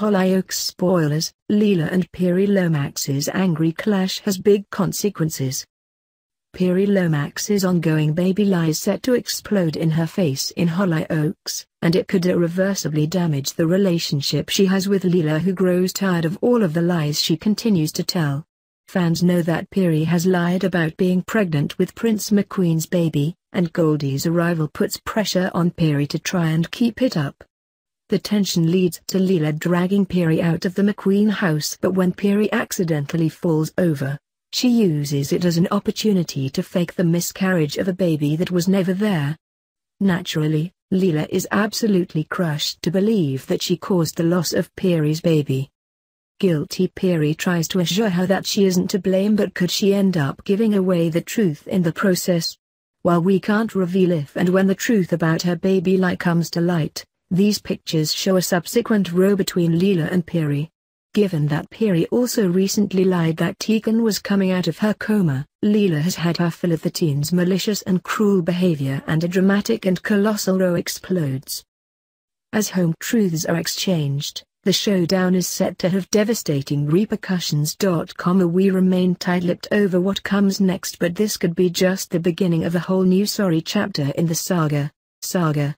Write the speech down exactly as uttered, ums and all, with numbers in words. Hollyoaks spoilers, Leela and Peri Lomax's angry clash has big consequences. Peri Lomax's ongoing baby lie is set to explode in her face in Hollyoaks, and it could irreversibly damage the relationship she has with Leela, who grows tired of all of the lies she continues to tell. Fans know that Peri has lied about being pregnant with Prince McQueen's baby, and Goldie's arrival puts pressure on Peri to try and keep it up. The tension leads to Leela dragging Peri out of the McQueen house, but when Peri accidentally falls over, she uses it as an opportunity to fake the miscarriage of a baby that was never there. Naturally, Leela is absolutely crushed to believe that she caused the loss of Peri's baby. Guilty Peri tries to assure her that she isn't to blame, but could she end up giving away the truth in the process? While we can't reveal if and when the truth about her baby lie comes to light, these pictures show a subsequent row between Leela and Peri. Given that Peri also recently lied that Tegan was coming out of her coma, Leela has had her fill of the teen's malicious and cruel behavior, and a dramatic and colossal row explodes. As home truths are exchanged, the showdown is set to have devastating repercussions. We remain tight-lipped over what comes next, but this could be just the beginning of a whole new sorry chapter in the saga. Saga.